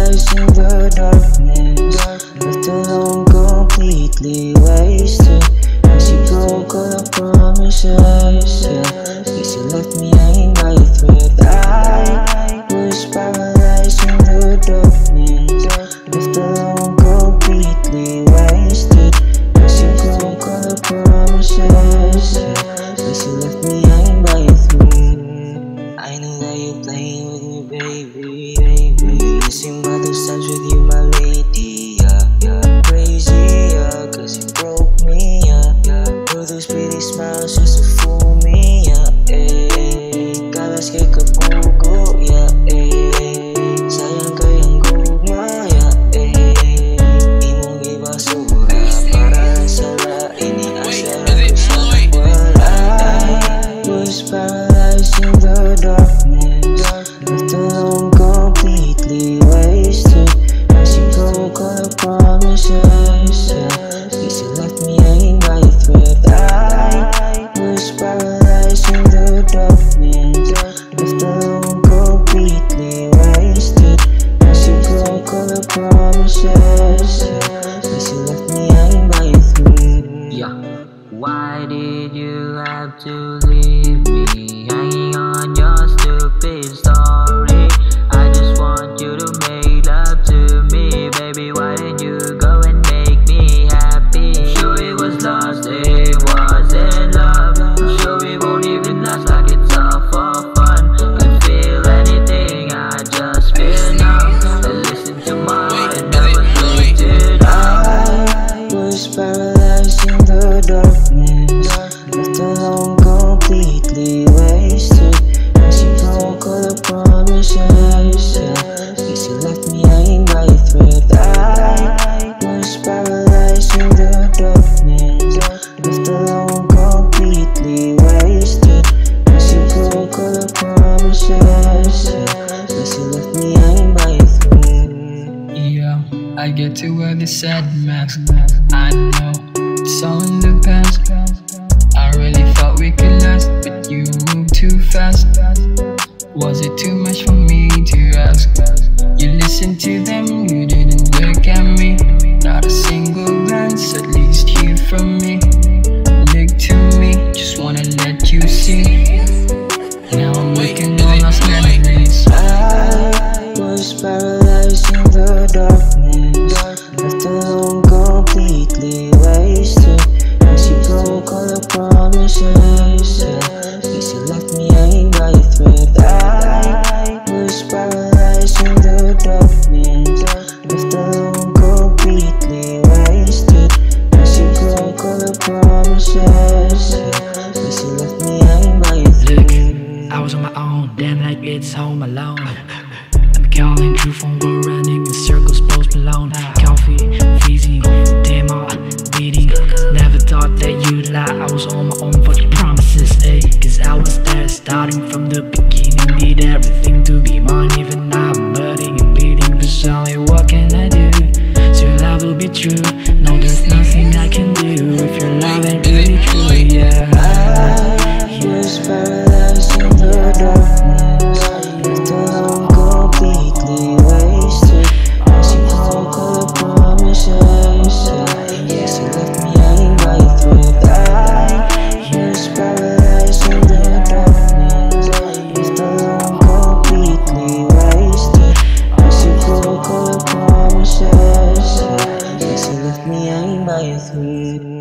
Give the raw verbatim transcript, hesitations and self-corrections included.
in the darkness, left alone completely wasted. And she broke all her promises, yeah. But she left me hanging by a thread. I was paralyzed in the darkness, left alone completely wasted. And she broke all her promises, yeah. But she left me hanging by a thread. I know that you're playing with me, baby, baby. Missing by those times with you, my lady, yeah, yeah. Crazy, yeah, cause you broke me, yeah, yeah. For those pretty smiles just to fool me, yeah, ayy. Cada vez que kebugo, yeah, ayy. Sayang ka yang gugma, yeah, ayy. Di mong iba sobra para salah ini asal aku sangat berlai. Was paralyzed in the darkness, left alone completely wasted. And she broke all her promises, yeah. But she left me hanging by a thread. I was paralyzed in the darkness, left alone completely wasted. And she broke all her promises, yeah. But she left me hanging by a thread, yeah. Why did you have to leave me hanging on your stupid story? I just want you to make love to me, baby. Why didn't you go and make me happy? Sure it was lost, it wasn't love. Sure it won't even last, like it's all for fun. Couldn't feel anything, I just feel numb. But listen to my heart and I was lifted up. I was paralyzed in the dark, left alone completely wasted. And she broke all her promises, yeah. But she left me hanging by a thread. I was paralyzed in the darkness, left alone completely wasted. And she broke all her promises, yeah. But she left me hanging by a thread. Yeah, I get to wear the setbacks, I know it's all in the past. I really thought we could last, but you moved too fast. Was it too much for me to ask? You listened to them, you didn't look at me. Not a single glance, at least hear from me. Look to me, just wanna let you see. Now I'm looking all lost and lost. I was paralyzed in the darkness, left alone completely wasted. She broke all her promises, yeah. But she left me hanging by a thread. I was paralyzed in the darkness, left alone completely wasted. And she broke all her promises, yeah. But she left me hanging by a thread. Look, I was on my own, damn like it's home alone. I'm calling true phone, we're running in circles, post Malone. Coffee, Fizzy, demo, beating. Thought that you'd lie, I was on my own fucking promises, ayy. Cause I was there starting from the beginning, need everything to be mine. Even now I'm hurting and bleeding, cause only what can I do? So your love will be true, no there's nothing I can do. If your love ain't really true, yeah. I was paralyzed in the darkness, left alone completely wasted. And she broke all her promises, yeah. Yeah, she left me hanging by a thread. I was paralyzed in the darkness, left alone completely wasted. And she broke all her promises, yeah. She left me hanging by a thread.